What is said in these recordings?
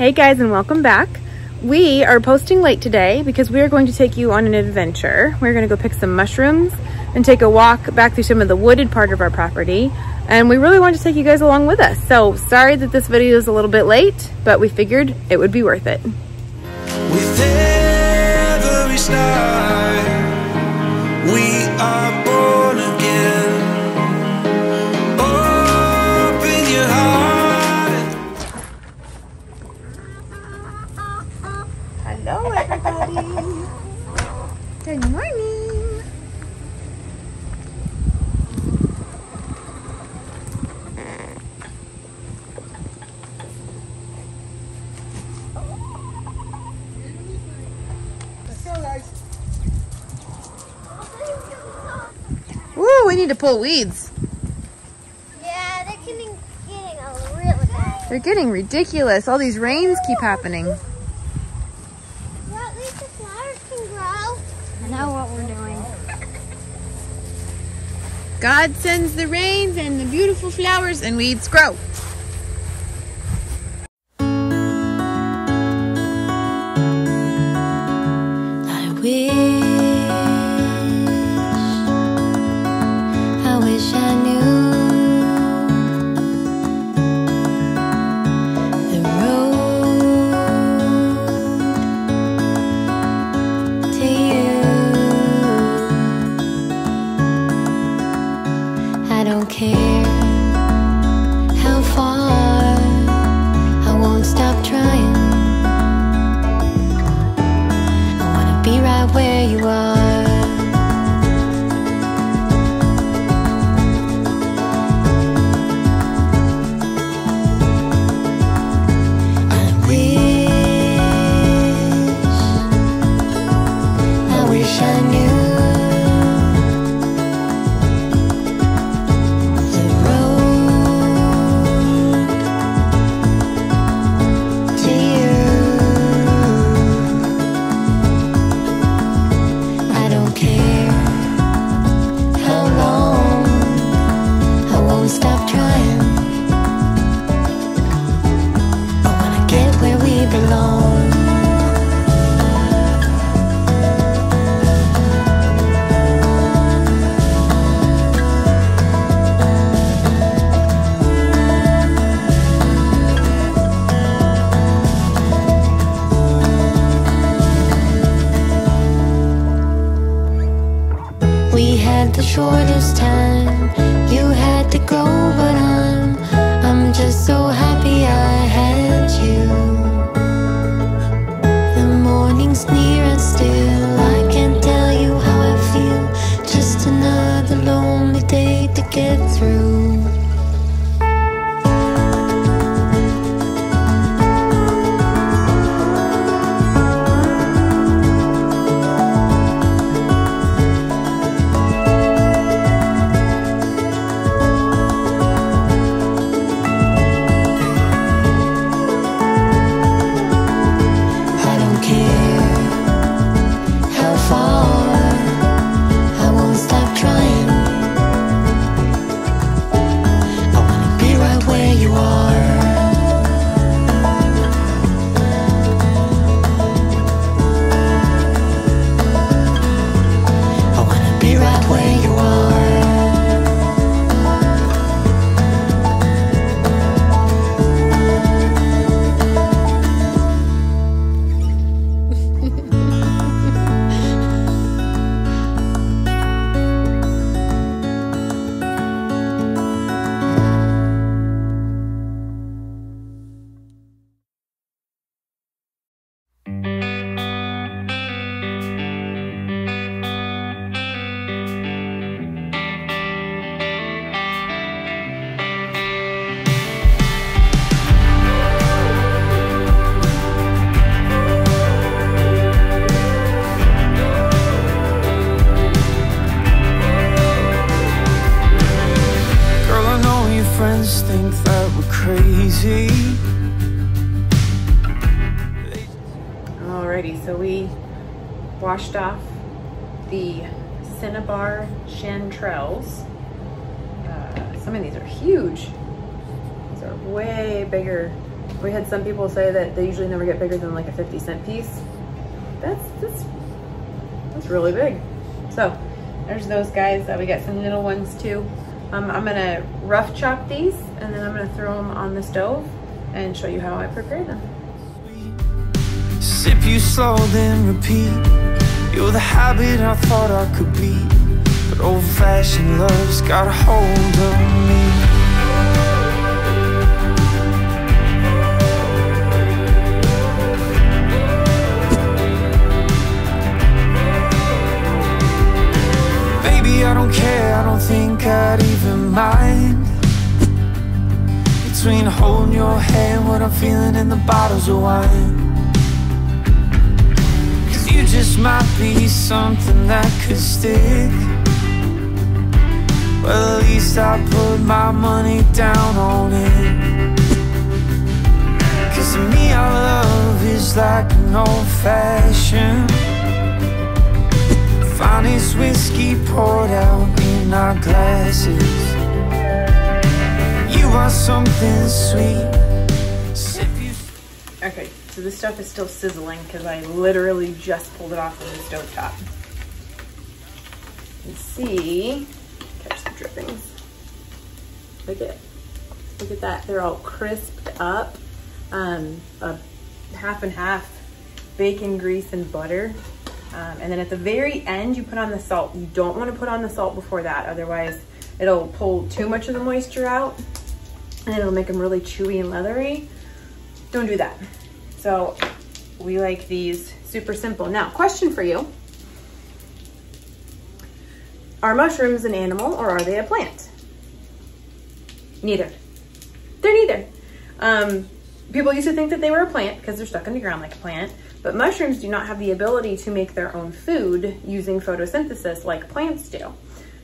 Hey guys, and welcome back. We are posting late today because we are going to take you on an adventure. We're going to go pick some mushrooms and take a walk back through some of the wooded part of our property, and we really wanted to take you guys along with us. So sorry that this video is a little bit late, but we figured it would be worth it. With every star, we are born again. Open your heart. Hello everybody. Good morning. We need to pull weeds. Yeah, they're getting really bad. They're getting ridiculous. All these rains keep happening. Well, at least the flowers can grow. I know what we're doing. God sends the rains and the beautiful flowers and weeds grow. Shortest time you had to go, but I'm just so happy I had you. The morning's near and still, I can't tell you how I feel. Just another lonely day to get through. Think that we're crazy. Alrighty, so we washed off the Cinnabar Chanterelles. Some of these are huge. These are way bigger We had some people say that they usually never get bigger than like a 50-cent piece. That's really big. So there's those guys. We got some little ones too. I'm gonna rough chop these and then I'm gonna throw them on the stove and show you how I prepare them. Sip you slow, then repeat. You're the habit I thought I could be, but old-fashioned love's got a hold of me. I don't care, I don't think I'd even mind. Between holding your hand, what I'm feeling, and the bottles of wine. 'Cause you just might be something that could stick. Well, at least I put my money down on it. 'Cause to me, our love is like an old-fashioned, finest whiskey poured out in our glasses. You are something sweet. Sip you. Okay, so this stuff is still sizzling because I literally just pulled it off of the stove top. You can see, catch the drippings. Look at that. They're all crisped up. A half and half bacon grease and butter. And then at the very end, you put on the salt. You don't want to put on the salt before that, otherwise it'll pull too much of the moisture out and it'll make them really chewy and leathery. Don't do that. So we like these super simple. Now, question for you. Are mushrooms an animal or are they a plant? Neither. They're neither. People used to think that they were a plant because they're stuck in the ground like a plant. But mushrooms do not have the ability to make their own food using photosynthesis like plants do.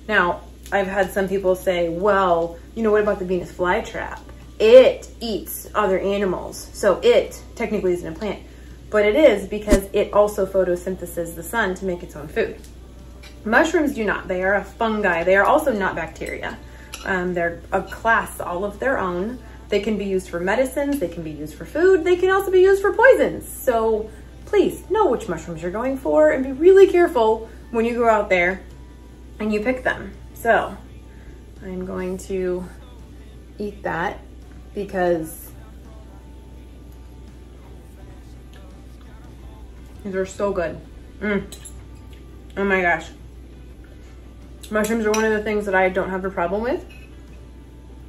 Now, I've had some people say, well, you know, what about the Venus flytrap? It eats other animals, so it technically isn't a plant. But it is, because it also photosynthesizes the sun to make its own food. Mushrooms do not. They are a fungi. They are also not bacteria. They're a class all of their own. They can be used for medicines. They can be used for food. They can also be used for poisons. So please know which mushrooms you're going for and be really careful when you go out there and you pick them. So I'm going to eat that because these are so good. Oh my gosh. Mushrooms are one of the things that I don't have a problem with.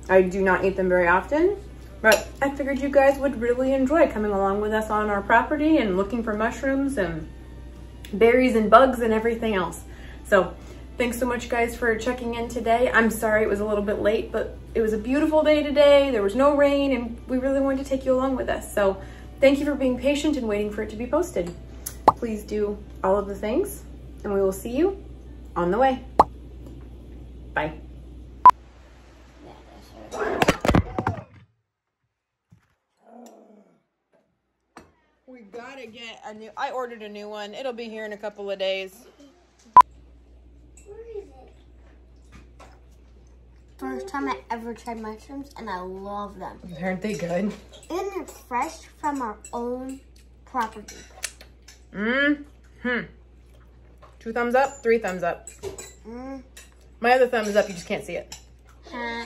I do not eat them very often, but I figured you guys would really enjoy coming along with us on our property and looking for mushrooms and berries and bugs and everything else. So thanks so much, guys, for checking in today. I'm sorry it was a little bit late, but it was a beautiful day today. There was no rain, and we really wanted to take you along with us. So thank you for being patient and waiting for it to be posted. Please do all of the things, and we will see you on the way. Bye. We gotta get a new, I ordered a new one. It'll be here in a couple of days. Where is it? First time I ever tried mushrooms and I love them. Aren't they good? And they're fresh from our own property. Two thumbs up, three thumbs up. My other thumb is up, you just can't see it.